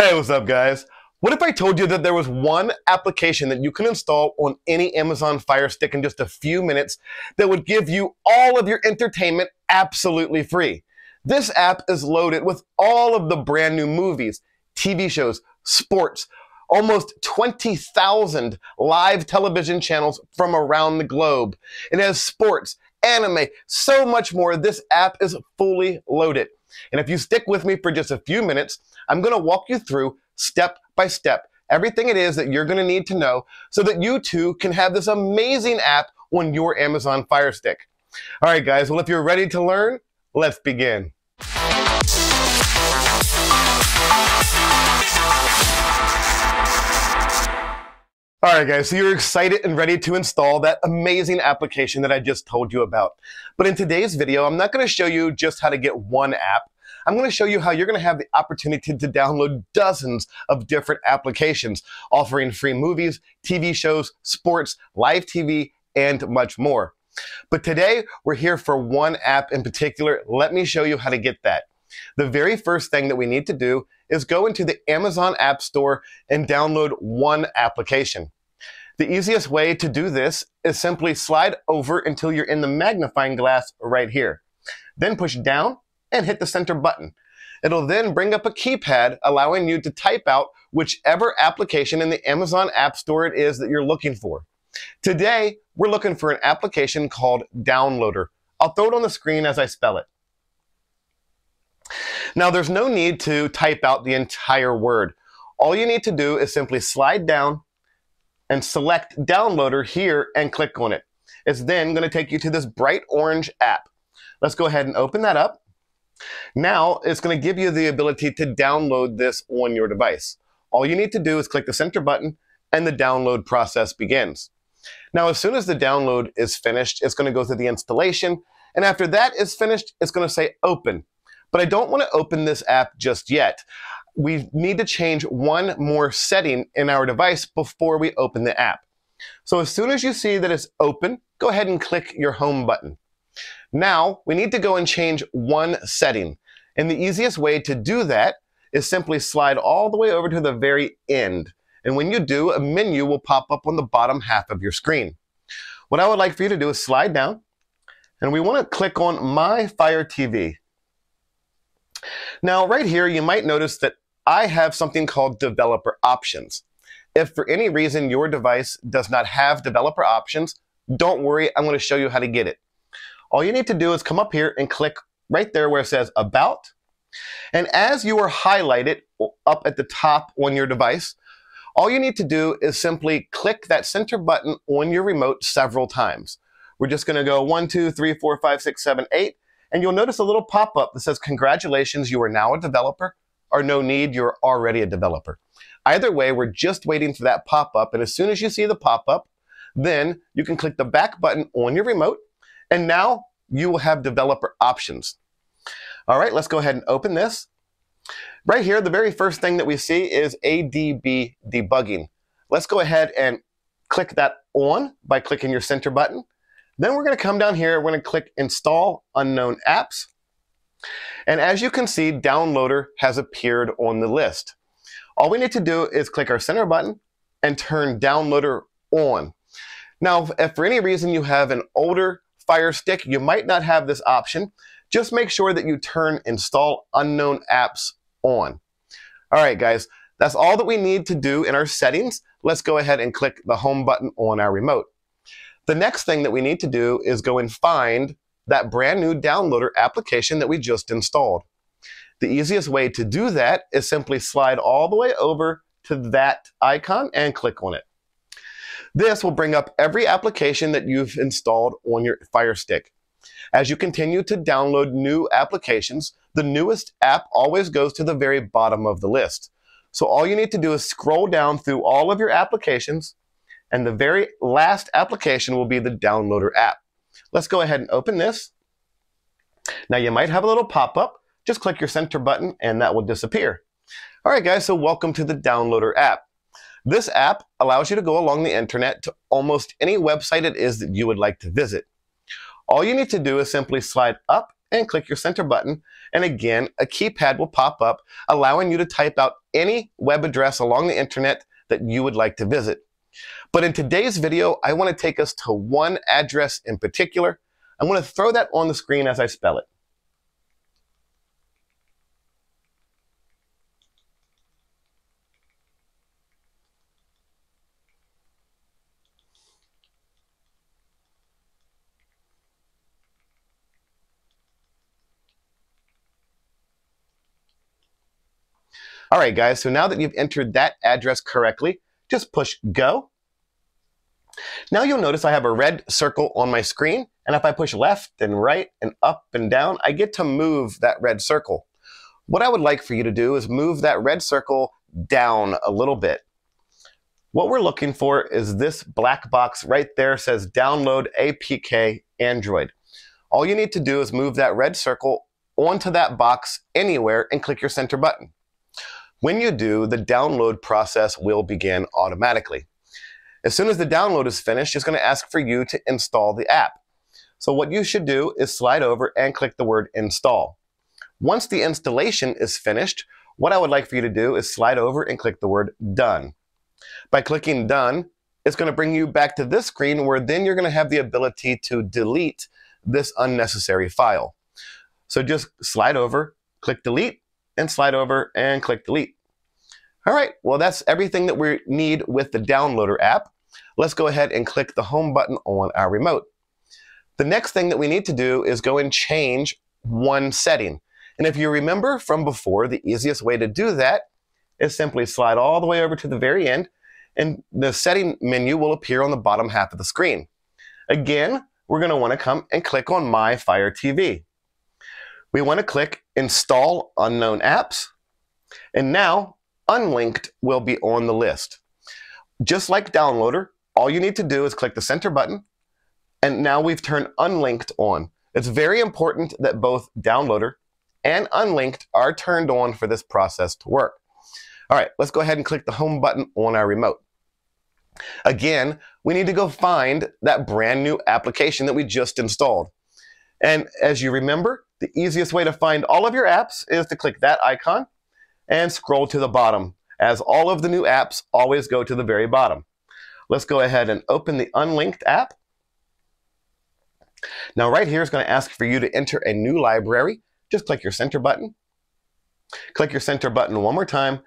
Hey, what's up, guys? What if I told you that there was one application that you can install on any Amazon Fire Stick in just a few minutes that would give you all of your entertainment absolutely free? This app is loaded with all of the brand new movies, TV shows, sports, almost 20,000 live television channels from around the globe. It has sports, anime, so much more. This app is fully loaded. And if you stick with me for just a few minutes, I'm going to walk you through step by step everything it is that you're going to need to know so that you too can have this amazing app on your Amazon Fire Stick. All right, guys, well, if you're ready to learn, let's begin. All right, guys, so you're excited and ready to install that amazing application that I just told you about. But in today's video, I'm not going to show you just how to get one app. I'm going to show you how you're going to have the opportunity to download dozens of different applications, offering free movies, TV shows, sports, live TV, and much more. But today, we're here for one app in particular. Let me show you how to get that. The very first thing that we need to do is go into the Amazon App Store and download one application. The easiest way to do this is simply slide over until you're in the magnifying glass right here. Then push down and hit the center button. It'll then bring up a keypad allowing you to type out whichever application in the Amazon App Store it is that you're looking for. Today, we're looking for an application called Downloader. I'll throw it on the screen as I spell it. Now, there's no need to type out the entire word. All you need to do is simply slide down and select Downloader here and click on it. It's then going to take you to this bright orange app. Let's go ahead and open that up. Now, it's going to give you the ability to download this on your device. All you need to do is click the center button and the download process begins. Now, as soon as the download is finished, it's going to go through the installation. And after that is finished, it's going to say Open. But I don't want to open this app just yet. We need to change one more setting in our device before we open the app. So as soon as you see that it's open, go ahead and click your home button. Now, we need to go and change one setting. And the easiest way to do that is simply slide all the way over to the very end. And when you do, a menu will pop up on the bottom half of your screen. What I would like for you to do is slide down, and we want to click on My Fire TV. Now, right here, you might notice that I have something called Developer Options. If for any reason your device does not have Developer Options, don't worry, I'm going to show you how to get it. All you need to do is come up here and click right there where it says About. And as you are highlighted up at the top on your device, all you need to do is simply click that center button on your remote several times. We're just going to go 1, 2, 3, 4, 5, 6, 7, 8. And you'll notice a little pop-up that says, congratulations, you are now a developer, or no need, you're already a developer. Either way, we're just waiting for that pop-up, and as soon as you see the pop-up, then you can click the back button on your remote, and now you will have developer options. All right, let's go ahead and open this. Right here, the very first thing that we see is ADB debugging. Let's go ahead and click that on by clicking your center button. Then we're going to come down here, we're going to click Install Unknown Apps. And as you can see, Downloader has appeared on the list. All we need to do is click our center button and turn Downloader on. Now, if for any reason you have an older Fire Stick, you might not have this option. Just make sure that you turn Install Unknown Apps on. All right, guys, that's all that we need to do in our settings. Let's go ahead and click the home button on our remote. The next thing that we need to do is go and find that brand new Downloader application that we just installed. The easiest way to do that is simply slide all the way over to that icon and click on it. This will bring up every application that you've installed on your Fire Stick. As you continue to download new applications, the newest app always goes to the very bottom of the list. So all you need to do is scroll down through all of your applications, and the very last application will be the Downloader app. Let's go ahead and open this. Now, you might have a little pop-up. Just click your center button and that will disappear. All right, guys, so welcome to the Downloader app. This app allows you to go along the internet to almost any website it is that you would like to visit. All you need to do is simply slide up and click your center button, and again, a keypad will pop up, allowing you to type out any web address along the internet that you would like to visit. But in today's video, I want to take us to one address in particular. I'm going to throw that on the screen as I spell it. All right, guys, so now that you've entered that address correctly, just push go. Now you'll notice I have a red circle on my screen, and if I push left and right and up and down, I get to move that red circle. What I would like for you to do is move that red circle down a little bit. What we're looking for is this black box right there, says download APK Android. All you need to do is move that red circle onto that box anywhere and click your center button. When you do, the download process will begin automatically. As soon as the download is finished, it's going to ask for you to install the app. So what you should do is slide over and click the word install. Once the installation is finished, what I would like for you to do is slide over and click the word done. By clicking done, it's going to bring you back to this screen where then you're going to have the ability to delete this unnecessary file. So just slide over, click delete, and slide over and click delete. All right, well, that's everything that we need with the Downloader app. Let's go ahead and click the home button on our remote. The next thing that we need to do is go and change one setting. And if you remember from before, the easiest way to do that is simply slide all the way over to the very end, and the setting menu will appear on the bottom half of the screen. Again, we're going to want to come and click on My Fire TV. We want to click Install Unknown Apps, and now Unlinked will be on the list. Just like Downloader, all you need to do is click the center button, and now we've turned Unlinked on. It's very important that both Downloader and Unlinked are turned on for this process to work. All right, let's go ahead and click the home button on our remote. Again, we need to go find that brand new application that we just installed. And as you remember, the easiest way to find all of your apps is to click that icon and scroll to the bottom, as all of the new apps always go to the very bottom. Let's go ahead and open the Unlinked app. Now right here is going to ask for you to enter a new library. Just click your center button. Click your center button one more time,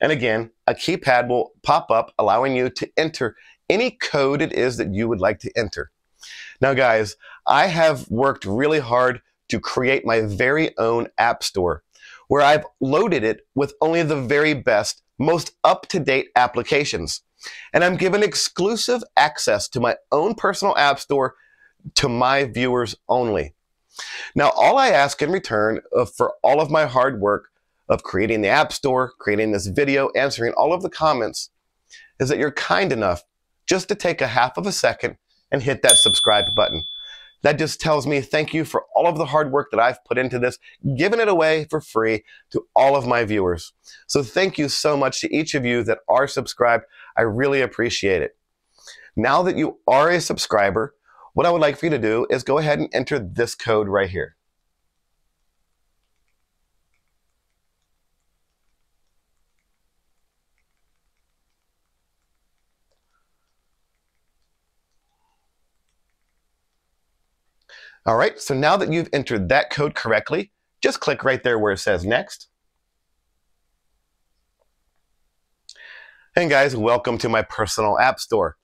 and again, a keypad will pop up allowing you to enter any code it is that you would like to enter. Now guys, I have worked really hard to create my very own app store, where I've loaded it with only the very best, most up-to-date applications. And I'm given exclusive access to my own personal app store to my viewers only. Now, all I ask in return for all of my hard work of creating the app store, creating this video, answering all of the comments, is that you're kind enough just to take a half of a second and hit that subscribe button. That just tells me thank you for all of the hard work that I've put into this, giving it away for free to all of my viewers. So thank you so much to each of you that are subscribed. I really appreciate it. Now that you are a subscriber, what I would like for you to do is go ahead and enter this code right here. All right, so now that you've entered that code correctly, just click right there where it says next. And guys, welcome to my personal app store.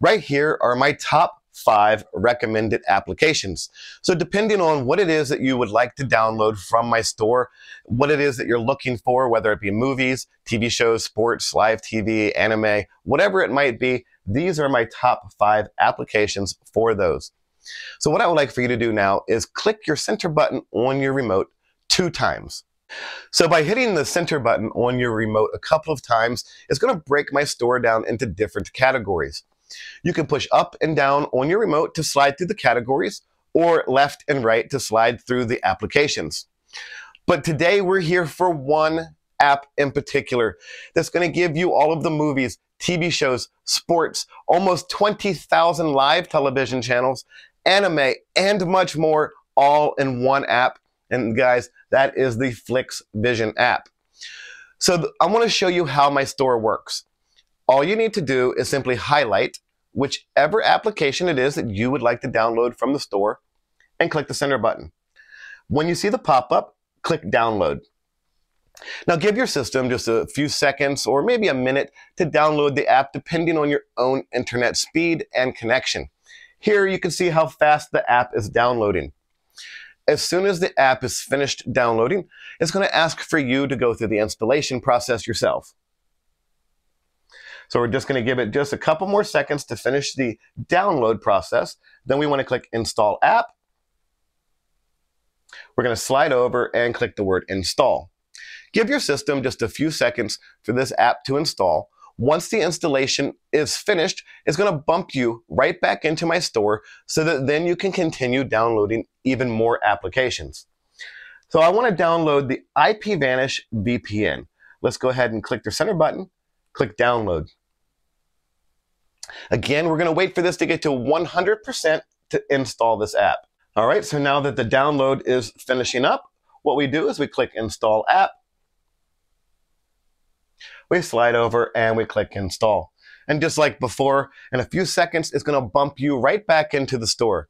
Right here are my top 5 recommended applications. So depending on what it is that you would like to download from my store, what it is that you're looking for, whether it be movies, TV shows, sports, live TV, anime, whatever it might be, these are my top 5 applications for those. So what I would like for you to do now is click your center button on your remote 2 times. So by hitting the center button on your remote a couple of times, it's going to break my store down into different categories. You can push up and down on your remote to slide through the categories, or left and right to slide through the applications. But today we're here for one app in particular that's going to give you all of the movies, TV shows, sports, almost 20,000 live television channels, anime, and much more, all in one app. And guys, that is the FlixVision app. So I want to show you how my store works. All you need to do is simply highlight whichever application it is that you would like to download from the store and click the center button. When you see the pop-up, click download. Now give your system just a few seconds or maybe a minute to download the app depending on your own internet speed and connection. Here you can see how fast the app is downloading. As soon as the app is finished downloading, it's going to ask for you to go through the installation process yourself. So we're just going to give it just a couple more seconds to finish the download process. Then we want to click Install App. We're going to slide over and click the word Install. Give your system just a few seconds for this app to install. Once the installation is finished, it's going to bump you right back into my store so that then you can continue downloading even more applications. So I want to download the IPVanish VPN. Let's go ahead and click the center button, click download. Again, we're going to wait for this to get to 100% to install this app. All right, so now that the download is finishing up, what we do is we click Install App. We slide over and we click install. And just like before, in a few seconds, it's going to bump you right back into the store.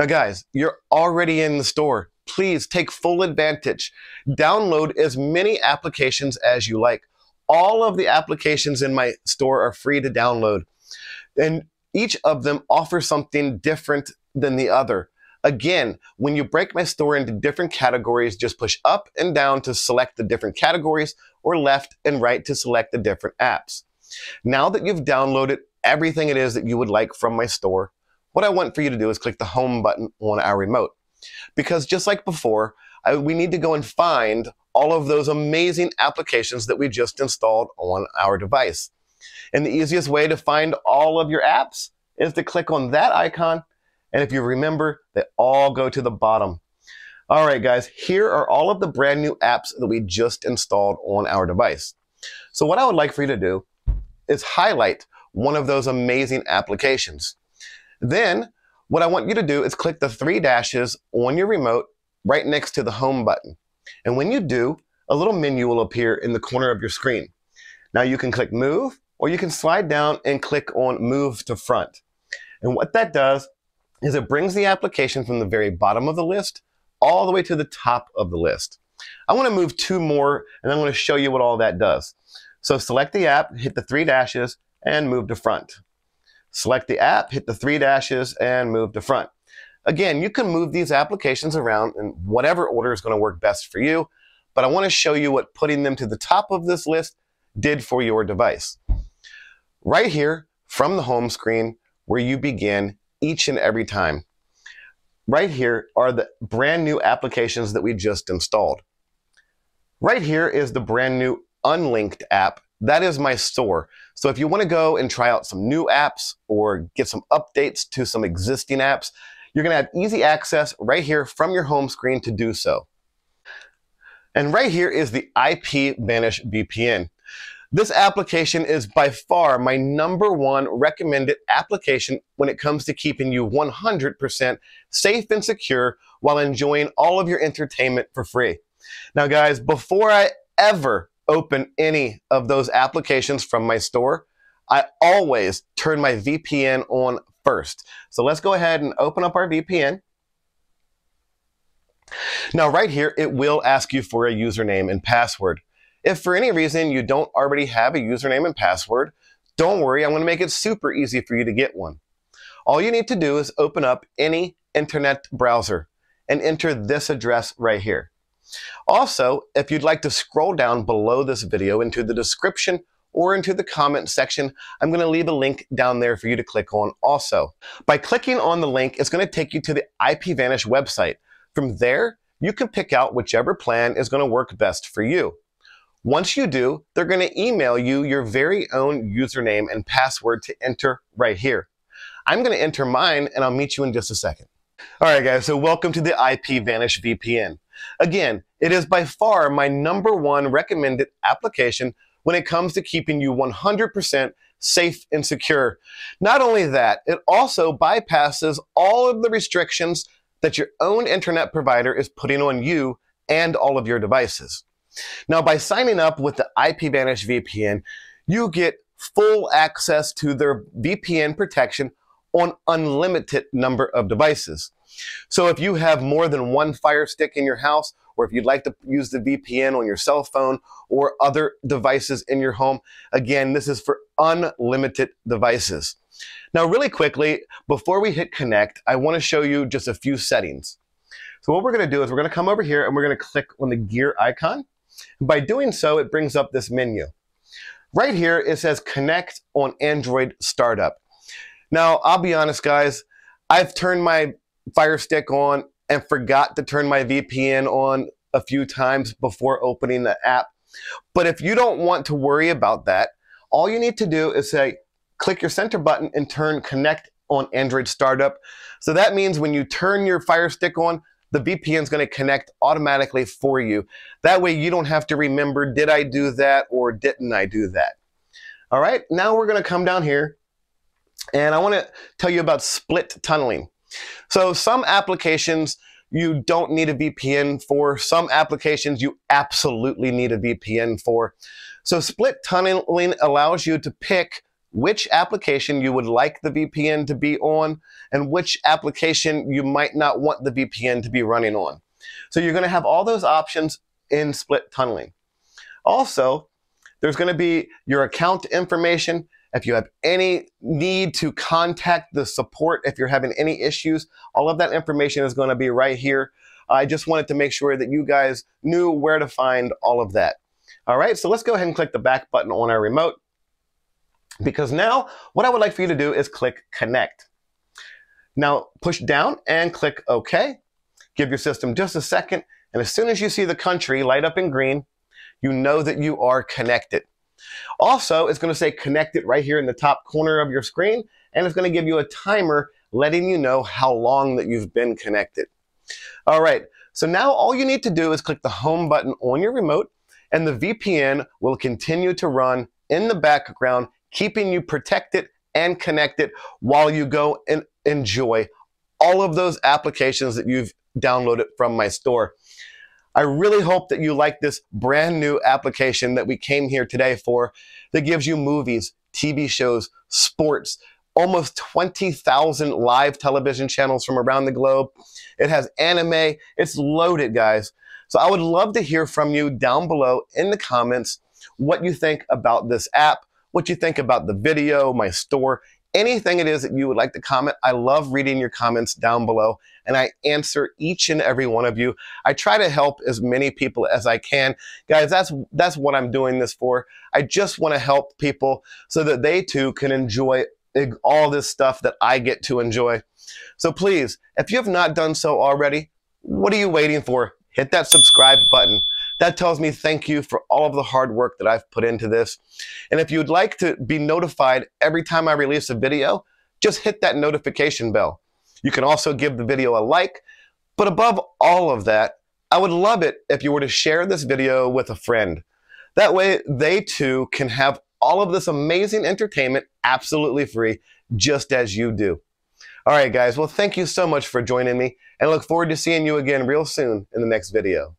Now guys, you're already in the store. Please take full advantage. Download as many applications as you like. All of the applications in my store are free to download. And each of them offers something different than the other. Again, when you break my store into different categories, just push up and down to select the different categories or left and right to select the different apps. Now that you've downloaded everything it is that you would like from my store, what I want for you to do is click the home button on our remote. Because just like before, we need to go and find all of those amazing applications that we just installed on our device. And the easiest way to find all of your apps is to click on that icon. And if you remember, they all go to the bottom. All right, guys, here are all of the brand new apps that we just installed on our device. So what I would like for you to do is highlight one of those amazing applications. Then what I want you to do is click the three dashes on your remote right next to the home button. And when you do, a little menu will appear in the corner of your screen. Now you can click move, or you can slide down and click on move to front. And what that does is it brings the application from the very bottom of the list all the way to the top of the list. I want to move two more, and I'm going to show you what all that does. So select the app, hit the three dashes, and move to front. Select the app, hit the three dashes, and move to front. Again, you can move these applications around in whatever order is going to work best for you, but I want to show you what putting them to the top of this list did for your device. Right here from the home screen where you begin each and every time. Right here are the brand new applications that we just installed. Right here is the brand new unlinked app. That is my store. So if you want to go and try out some new apps or get some updates to some existing apps, you're going to have easy access right here from your home screen to do so. And right here is the IPVanish VPN. This application is by far my #1 recommended application when it comes to keeping you 100% safe and secure while enjoying all of your entertainment for free. Now guys, before I ever open any of those applications from my store, I always turn my VPN on first. So let's go ahead and open up our VPN. Now right here, it will ask you for a username and password. If for any reason you don't already have a username and password, don't worry, I'm going to make it super easy for you to get one. All you need to do is open up any internet browser and enter this address right here. Also, if you'd like to scroll down below this video into the description or into the comment section, I'm going to leave a link down there for you to click on also. By clicking on the link, it's going to take you to the IPVanish website. From there, you can pick out whichever plan is going to work best for you. Once you do, they're going to email you your very own username and password to enter right here. I'm going to enter mine, and I'll meet you in just a second. All right, guys, so welcome to the IPVanish VPN. Again, it is by far my #1 recommended application when it comes to keeping you 100% safe and secure. Not only that, it also bypasses all of the restrictions that your own internet provider is putting on you and all of your devices. Now, by signing up with the IPVanish VPN, you get full access to their VPN protection on unlimited number of devices. So if you have more than one Fire Stick in your house, or if you'd like to use the VPN on your cell phone or other devices in your home, again, this is for unlimited devices. Now, really quickly, before we hit connect, I want to show you just a few settings. So what we're going to do is we're going to come over here and we're going to click on the gear icon. And by doing so, it brings up this menu. Right here, it says connect on Android startup. Now, I'll be honest, guys, I've turned my Fire Stick on and forgot to turn my VPN on a few times before opening the app. But if you don't want to worry about that, all you need to do is say, click your center button and turn connect on Android startup. So that means when you turn your Fire Stick on, the VPN is going to connect automatically for you. That way you don't have to remember, did I do that or didn't I do that? All right, now we're going to come down here and I want to tell you about split tunneling. So some applications you don't need a VPN for, some applications you absolutely need a VPN for. So split tunneling allows you to pick which application you would like the VPN to be on and which application you might not want the VPN to be running on. So you're going to have all those options in split tunneling. Also, there's going to be your account information. If you have any need to contact the support, if you're having any issues, all of that information is going to be right here. I just wanted to make sure that you guys knew where to find all of that. All right, so let's go ahead and click the back button on our remote, because now what I would like for you to do is click connect. Now push down and click OK. Give your system just a second, and as soon as you see the country light up in green, you know that you are connected. Also, it's going to say connected right here in the top corner of your screen, and it's going to give you a timer letting you know how long that you've been connected. All right, so now all you need to do is click the home button on your remote, and the VPN will continue to run in the background, keeping you protected and connected while you go and enjoy all of those applications that you've downloaded from my store. I really hope that you like this brand new application that we came here today for, that gives you movies, TV shows, sports, almost 20,000 live television channels from around the globe. It has anime. It's loaded, guys. So I would love to hear from you down below in the comments what you think about this app, what you think about the video, my store, anything it is that you would like to comment. I love reading your comments down below, and I answer each and every one of you. I try to help as many people as I can. Guys, that's what I'm doing this for. I just want to help people so that they too can enjoy all this stuff that I get to enjoy. So please, if you have not done so already, what are you waiting for? Hit that subscribe button. That tells me thank you for all of the hard work that I've put into this. And if you'd like to be notified every time I release a video, just hit that notification bell. You can also give the video a like, but above all of that, I would love it if you were to share this video with a friend. That way they too can have all of this amazing entertainment absolutely free, just as you do. All right, guys, well, thank you so much for joining me, and I look forward to seeing you again real soon in the next video.